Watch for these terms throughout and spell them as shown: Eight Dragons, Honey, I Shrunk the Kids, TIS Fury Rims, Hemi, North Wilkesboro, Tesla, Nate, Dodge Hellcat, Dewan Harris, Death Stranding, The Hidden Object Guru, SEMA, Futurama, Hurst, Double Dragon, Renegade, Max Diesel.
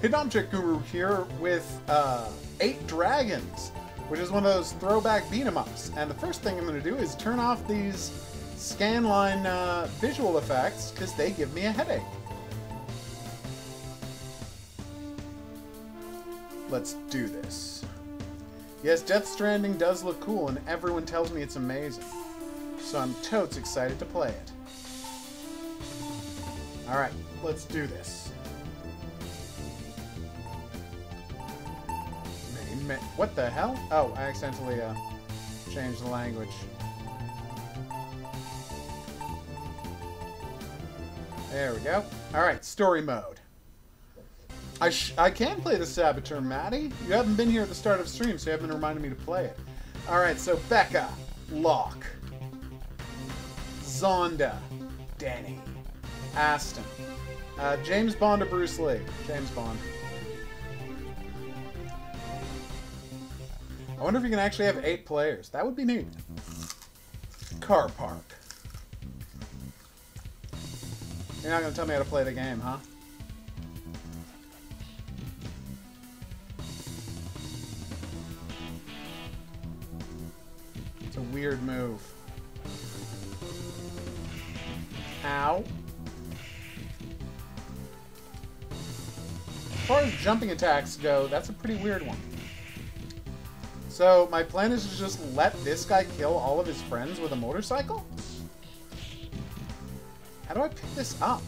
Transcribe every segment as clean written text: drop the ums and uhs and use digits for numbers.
Hidden Object Guru here with 8 Dragons, which is one of those throwback beat-em-ups. And the first thing I'm going to do is turn off these scanline visual effects, because they give me a headache. Let's do this. Yes, Death Stranding does look cool, and everyone tells me it's amazing. So I'm totes excited to play it. Alright, let's do this. What the hell? Oh, I accidentally changed the language. There we go. Alright, story mode. I can play the Saboteur, Maddie. You haven't been here at the start of stream, so you haven't reminded me to play it. Alright, so Becca, Locke, Zonda, Danny, Aston, James Bond to Bruce Lee. James Bond. I wonder if you can actually have 8 players. That would be neat. Car park. You're not going to tell me how to play the game, huh? It's a weird move. Ow. As far as jumping attacks go, that's a pretty weird one. So, my plan is to just let this guy kill all of his friends with a motorcycle? How do I pick this up?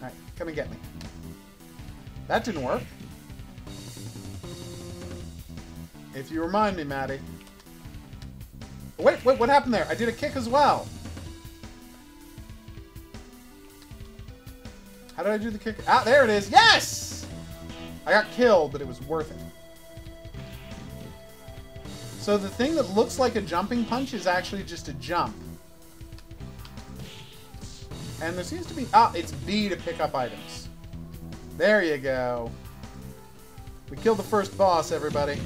Alright, come and get me. That didn't work. If you remind me, Maddie. Wait, what happened there? I did a kick as well! How did I do the kick? Ah, there it is! Yes! I got killed, but it was worth it. So the thing that looks like a jumping punch is actually just a jump. And there seems to be... Ah, it's B to pick up items. There you go. We killed the first boss, everybody.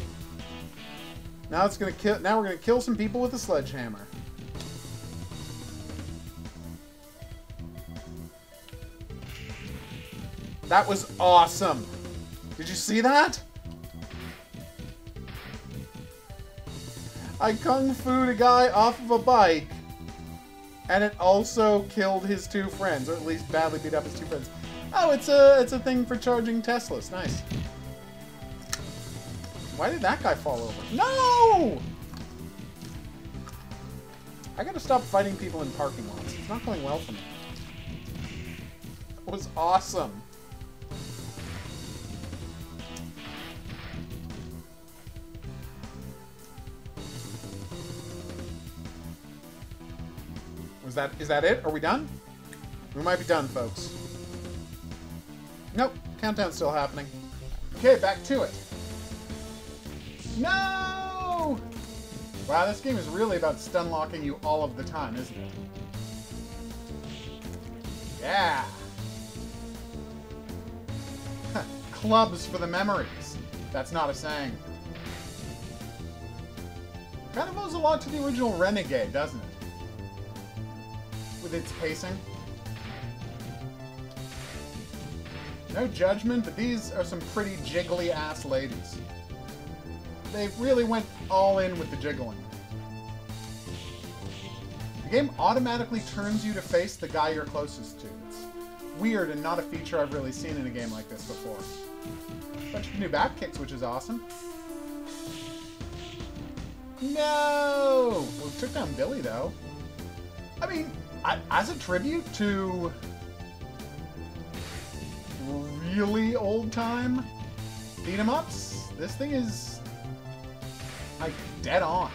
Now it's gonna kill. Now we're gonna kill some people with a sledgehammer. That was awesome. Did you see that? I kung-fu'd a guy off of a bike, and it also killed his 2 friends, or at least badly beat up his 2 friends. Oh, it's a thing for charging Teslas. Nice. Why did that guy fall over? No! I gotta stop fighting people in parking lots. It's not going well for me. That was awesome. Is that it? Are we done? We might be done, folks. Nope. Countdown's still happening. Okay, back to it. No! Wow, this game is really about stun-locking you all of the time, isn't it? Yeah! Huh. Clubs for the memories. That's not a saying. Kind of owes a lot to the original Renegade, doesn't it? With its pacing. No judgment, but these are some pretty jiggly ass ladies. They really went all in with the jiggling. The game automatically turns you to face the guy you're closest to. It's weird and not a feature I've really seen in a game like this before. Bunch of new back kicks, which is awesome. No! Well, it took down Billy, though. I mean, as a tribute to really old-time beat-em-ups, this thing is, like, dead on.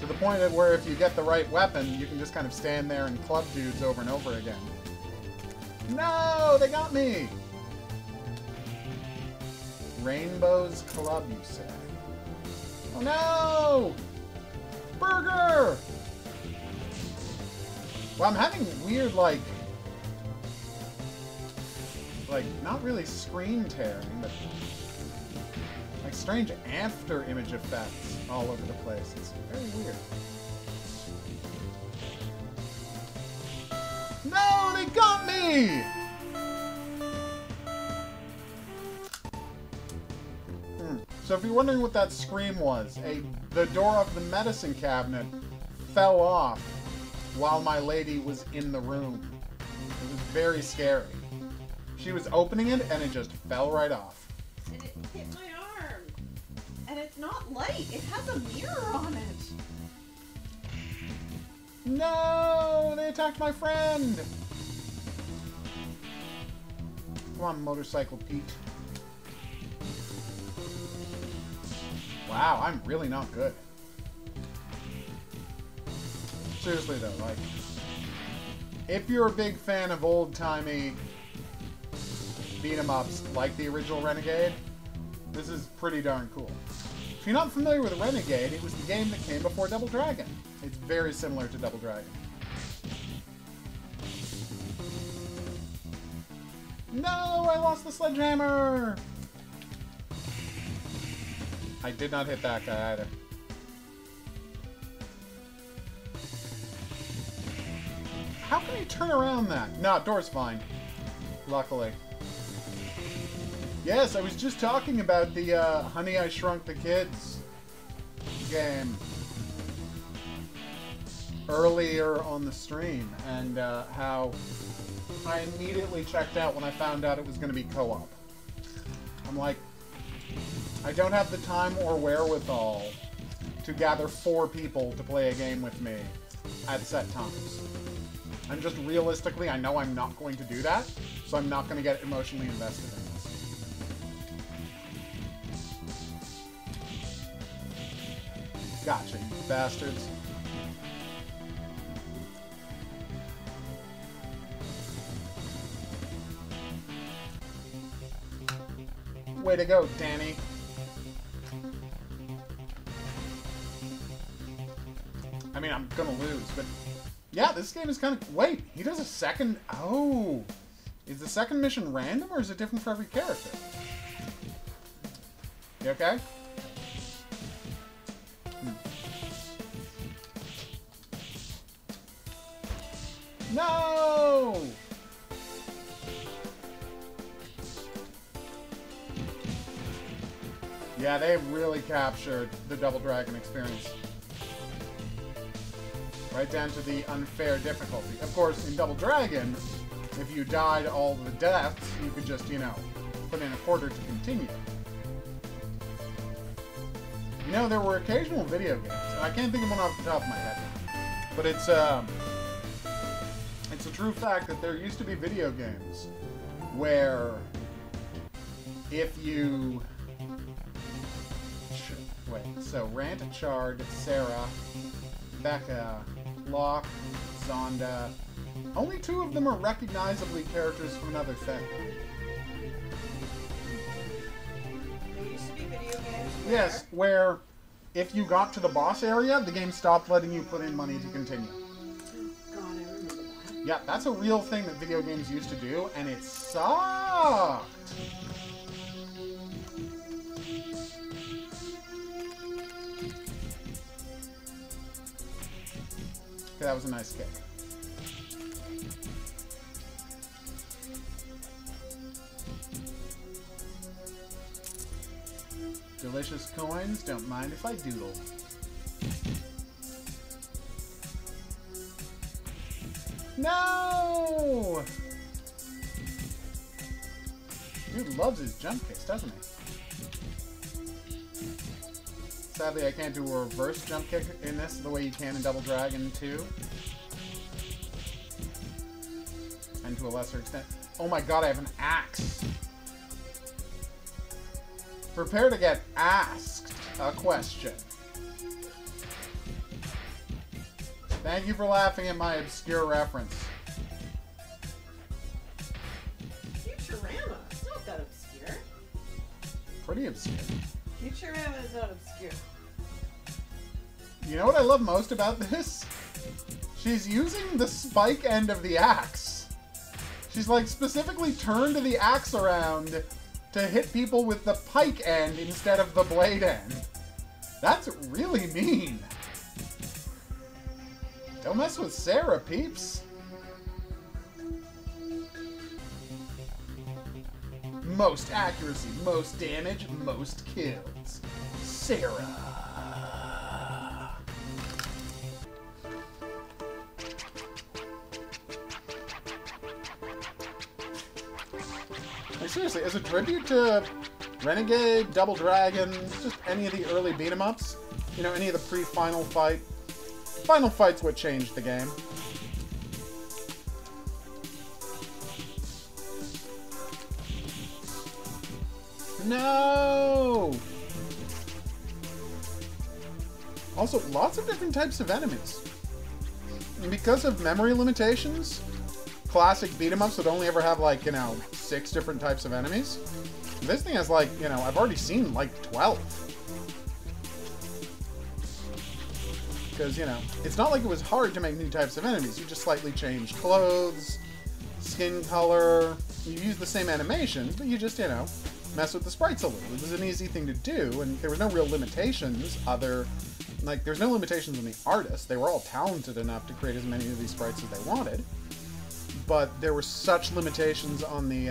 To the point of where if you get the right weapon, you can just kind of stand there and club dudes over and over again. No! They got me! Rainbow's Club, you say? Oh, no! Burger! Well, I'm having weird, like, not really screen tearing, but, like, strange after-image effects all over the place. It's very weird. No, they got me! So if you're wondering what that scream was, the door of the medicine cabinet fell off while my lady was in the room. It was very scary. She was opening it and it just fell right off. And it hit my arm. And it's not light. It has a mirror on it. No! They attacked my friend! Come on, Motorcycle Pete. Wow, I'm really not good. Seriously though, like, if you're a big fan of old-timey beat-em-ups like the original Renegade, this is pretty darn cool. If you're not familiar with Renegade, it was the game that came before Double Dragon. It's very similar to Double Dragon. No, I lost the sledgehammer! I did not hit that guy either. How can I turn around that? No, door's fine. Luckily. Yes, I was just talking about the Honey, I Shrunk the Kids game earlier on the stream, and how I immediately checked out when I found out it was going to be co-op. I'm like, I don't have the time or wherewithal to gather 4 people to play a game with me at set times. I'm just realistically, I know I'm not going to do that, so I'm not going to get emotionally invested in this. Gotcha, you bastards. Way to go, Danny. I mean, I'm gonna lose, but yeah, this game is kind of... Wait, he does a second... Oh! Is the second mission random, or is it different for every character? You okay? Hmm. No! Yeah, they really captured the Double Dragon experience. Right down to the unfair difficulty. Of course, in Double Dragon, if you died all the deaths, you could just, you know, put in a quarter to continue. You know, there were occasional video games, and I can't think of one off the top of my head, but it's a true fact that there used to be video games where if you... Wait, so Rant, Chard, Sarah, Becca, Locke, Zonda. Only 2 of them are recognizably characters from another thing. There used to be video games. Yes, where if you got to the boss area, the game stopped letting you put in money to continue. God, I remember that. Yeah, that's a real thing that video games used to do, and it sucked. Okay, that was a nice kick. Delicious coins, don't mind if I doodle. No! Dude loves his jump kicks, doesn't he? Sadly, I can't do a reverse jump kick in this the way you can in Double Dragon 2. And to a lesser extent... Oh my god, I have an axe! Prepare to get asked a question. Thank you for laughing at my obscure reference. Futurama? It's not that obscure. Pretty obscure. Futurama is not obscure. You know what I love most about this? She's using the spike end of the axe. She's like specifically turned the axe around to hit people with the pike end instead of the blade end. That's really mean. Don't mess with Sarah, peeps. most accuracy, most damage, most kills. Sarah. Like, seriously, as a tribute to Renegade, Double Dragon, just any of the early beat-em-ups, you know, any of the pre-final fight. Final fight's what changed the game. No! Also, lots of different types of enemies. And because of memory limitations, classic beat-em-ups would only ever have, like, you know, 6 different types of enemies. This thing has, like, you know, I've already seen, like, 12. Because, you know, it's not like it was hard to make new types of enemies. You just slightly change clothes, skin color. You use the same animations, but you just, you know, mess with the sprites a little. It was an easy thing to do, and there were no real limitations other... Like, there's no limitations on the artists. They were all talented enough to create as many of these sprites as they wanted. But there were such limitations on the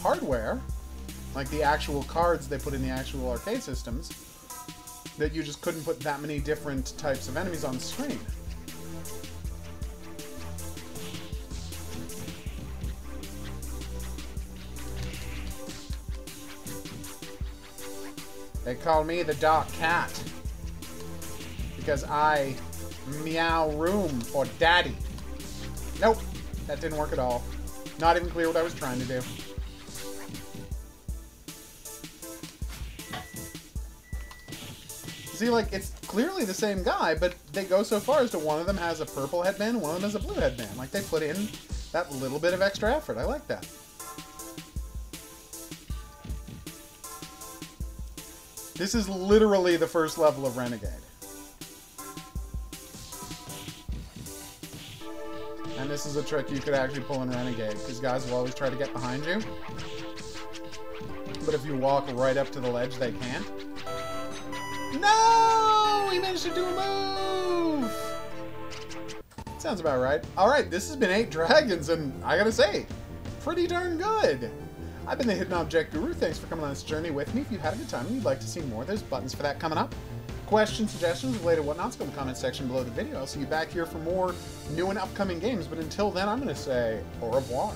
hardware, like the actual cards they put in the actual arcade systems, that you just couldn't put that many different types of enemies on screen. They call me the Dark Cat because I meow room for daddy. Nope, that didn't work at all. Not even clear what I was trying to do. See, like, it's clearly the same guy, but they go so far as to one of them has a purple headband and one of them has a blue headband. Like, they put in that little bit of extra effort. I like that. This is literally the first level of Renegade. And this is a trick you could actually pull in Renegade, because guys will always try to get behind you. But if you walk right up to the ledge, they can't. No! We managed to do a move! Sounds about right. Alright, this has been 8 Dragons, and I gotta say, pretty darn good! I've been the Hidden Object Guru. Thanks for coming on this journey with me. If you had a good time and you'd like to see more, there's buttons for that coming up. Questions, suggestions, related whatnots, go in the comment section below the video. I'll see you back here for more new and upcoming games. But until then, I'm going to say au revoir.